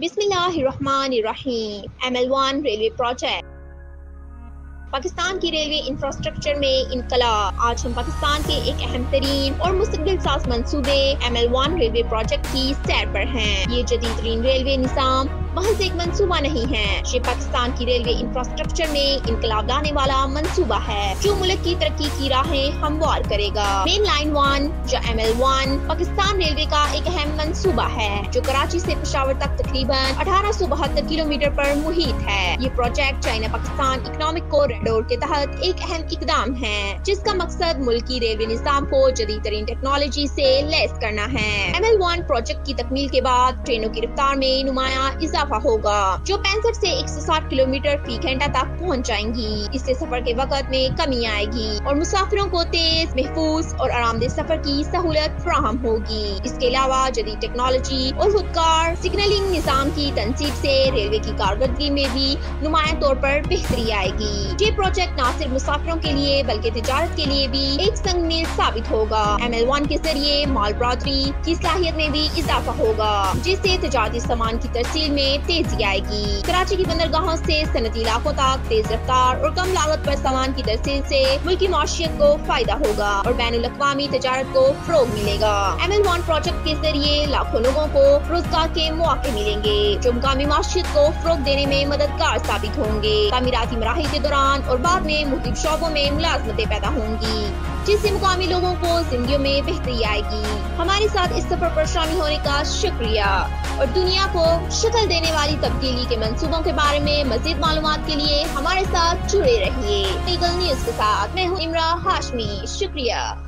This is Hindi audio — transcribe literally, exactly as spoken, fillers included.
बिस्मिल्लाहिर्रहमानिर्रहीम। M L one railway project, Pakistan की रेलवे इंफ्रास्ट्रक्चर में इनकलाब। आज हम पाकिस्तान के एक अहम तरीन और मुस्तकबिल साज़ मंसूबे M L one railway project की सैर पर हैं। ये जदीद तरीन रेलवे निज़ाम महज एक मंसूबा नहीं है, ये पाकिस्तान की रेलवे इंफ्रास्ट्रक्चर में इनकलाब लाने वाला मंसूबा है जो मुल्क की तरक्की की राहें हमवार करेगा। मेन लाइन वन या M L one Pakistan railway का एक अहम मंसूबा है जो कराची से पेशावर तक तकरीबन अठारह सौ बहत्तर किलोमीटर पर मुहित है। ये project China Pakistan economic corridor के तहत एक अहम इकदाम है जिसका मकसद मुल्क की रेलवे निज़ाम को जदीद तरीन टेक्नोलॉजी से लैस करना है। एम एल वन प्रोजेक्ट की तकमील के बाद ट्रेनों की रफ्तार में नुमाया इजाफा होगा जो पैंसठ से एक सौ साठ किलोमीटर फी घंटा तक पहुंच जाएंगी। इससे सफर के वक्त में कमी आएगी और मुसाफिरों को तेज, महफूज और आरामदेह सफर की सहूलत फ्राहम होगी। इसके अलावा जदीद टेक्नोलॉजी और खुदकार सिग्नलिंग निज़ाम की तनसीब से रेलवे की कारकर्दगी में भी नुमाया तौर पर बेहतरी आएगी। ये प्रोजेक्ट न सिर्फ मुसाफिरों के लिए बल्कि तिजारत के लिए भी एक संगनील साबित होगा। एम एल वन के जरिए माल बरादरी की सलाहियत में भी इजाफा होगा जिससे तजारती सामान की तरसील में तेजी आएगी। कराची की बंदरगाहों से सनती इलाकों तक तेज रफ्तार और कम लागत पर सामान की तरसील से मुल्क की माशियत को फायदा होगा और बैनुल-अक़वामी तजारत को फरोग मिलेगा। एम एल वन प्रोजेक्ट के जरिए लाखों लोगों को रोजगार के मौके मिलेंगे जो मुकामी माशियत को फरोग देने में मददगार साबित होंगे। तामीराती मराहिल के दौरान और बाद में मुख्तलिफ शोबों में मुलाजमतें पैदा होंगी जिससे मुकामी लोगों को जिंदगी में बेहतरी आएगी। हमारे साथ इस सफर पर शामिल होने का शुक्रिया और दुनिया को शक्ल देने वाली तब्दीली के मंसूबों के बारे में मज़ीद मालूमात के लिए हमारे साथ जुड़े रहिए। ईगल न्यूज़ के साथ मैं हूँ इमरा हाशमी। शुक्रिया।